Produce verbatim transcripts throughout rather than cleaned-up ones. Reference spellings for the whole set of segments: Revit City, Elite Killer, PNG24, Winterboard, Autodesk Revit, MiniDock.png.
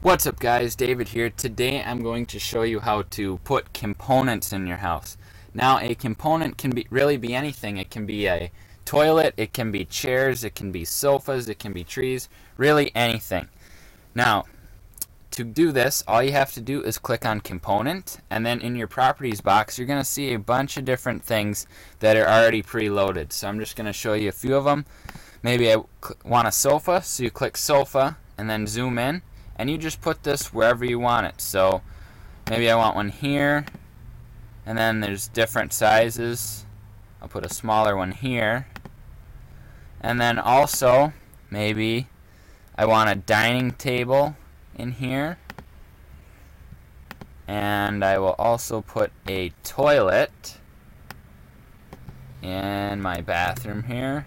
What's up guys, David here. Today I'm going to show you how to put components in your house. Now a component can be really be anything. It can be a toilet, it can be chairs, it can be sofas, it can be trees, really anything. Now to do this, all you have to do is click on component, and then in your properties box you're going to see a bunch of different things that are already preloaded. So I'm just going to show you a few of them. Maybe I want a sofa, so you click sofa and then zoom in. And you just put this wherever you want it. So maybe I want one here, and then there's different sizes. I'll put a smaller one here, and then also maybe I want a dining table in here, and I will also put a toilet in my bathroom here.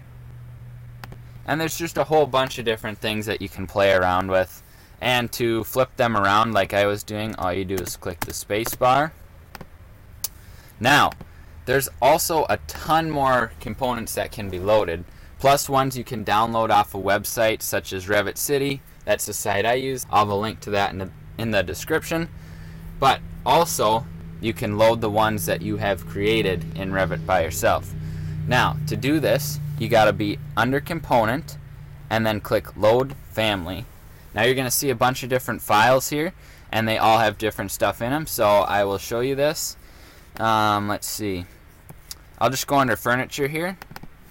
And there's just a whole bunch of different things that you can play around with. And to flip them around like I was doing, all you do is click the space bar. Now, there's also a ton more components that can be loaded, plus ones you can download off a website such as Revit City. That's the site I use. I'll have a link to that in the, in the description. But also, you can load the ones that you have created in Revit by yourself. Now, to do this, you gotta be under Component and then click Load Family. Now you're going to see a bunch of different files here, and they all have different stuff in them, so I will show you this. Um, let's see. I'll just go under Furniture here,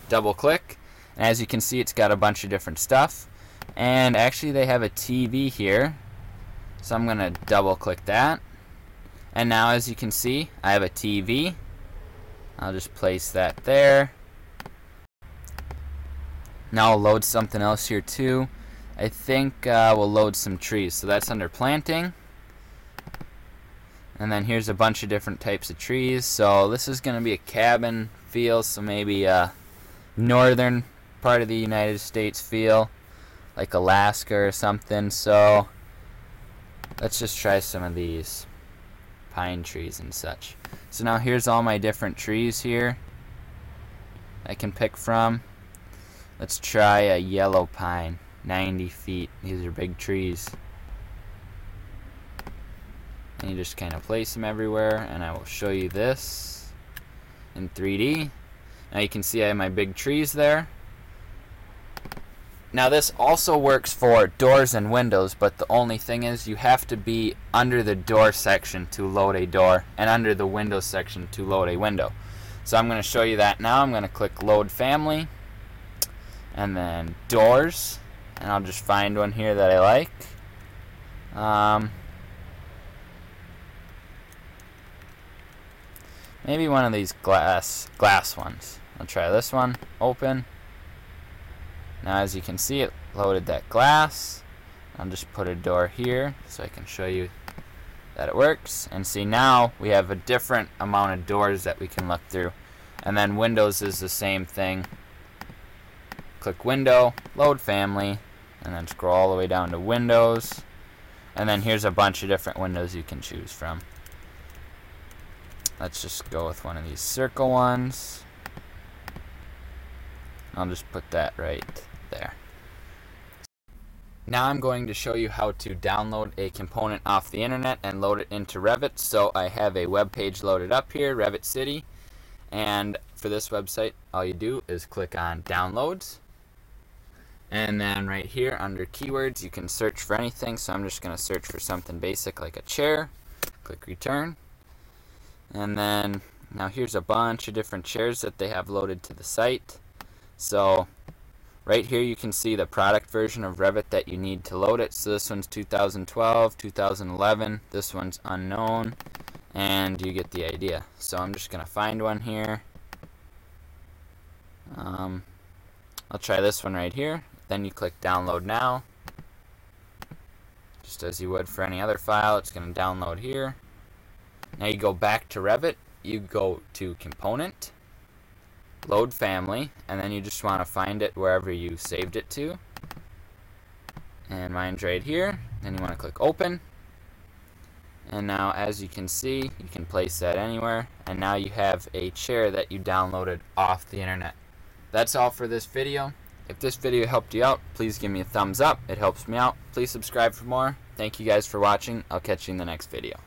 double click, and as you can see it's got a bunch of different stuff. And actually they have a T V here, so I'm going to double click that. And now as you can see I have a T V. I'll just place that there. Now I'll load something else here too. I think uh, we'll load some trees. So that's under planting, and then here's a bunch of different types of trees. So this is going to be a cabin feel, so maybe a northern part of the United States feel, like Alaska or something. So let's just try some of these pine trees and such. So now here's all my different trees here I can pick from. Let's try a yellow pine. ninety feet. These are big trees. And you just kind of place them everywhere, and I will show you this in three D. Now you can see I have my big trees there. Now this also works for doors and windows, but the only thing is you have to be under the door section to load a door and under the window section to load a window. So I'm going to show you that now. I'm going to click Load Family and then Doors. And I'll just find one here that I like. Um, maybe one of these glass glass ones. I'll try this one. Open. Now as you can see it loaded that glass. I'll just put a door here so I can show you that it works. And see, now we have a different amount of doors that we can look through. And then windows is the same thing. Click Window, Load Family, and then scroll all the way down to Windows, and then here's a bunch of different windows you can choose from. Let's just go with one of these circle ones. I'll just put that right there. Now I'm going to show you how to download a component off the internet and load it into Revit. So I have a web page loaded up here, Revit City, and for this website all you do is click on Downloads. And then right here under keywords you can search for anything, so I'm just going to search for something basic like a chair. Click return. And then now here's a bunch of different chairs that they have loaded to the site. So right here you can see the product version of Revit that you need to load it. So this one's two thousand twelve, two thousand eleven, this one's unknown, and you get the idea. So I'm just going to find one here. Um, I'll try this one right here. Then you click Download Now. Just as you would for any other file, it's going to download here. Now you go back to Revit, you go to Component, Load Family, and then you just want to find it wherever you saved it to. And mine's right here. Then you want to click Open. And now as you can see, you can place that anywhere, and now you have a chair that you downloaded off the internet. That's all for this video. If this video helped you out, please give me a thumbs up. It helps me out. Please subscribe for more. Thank you guys for watching. I'll catch you in the next video.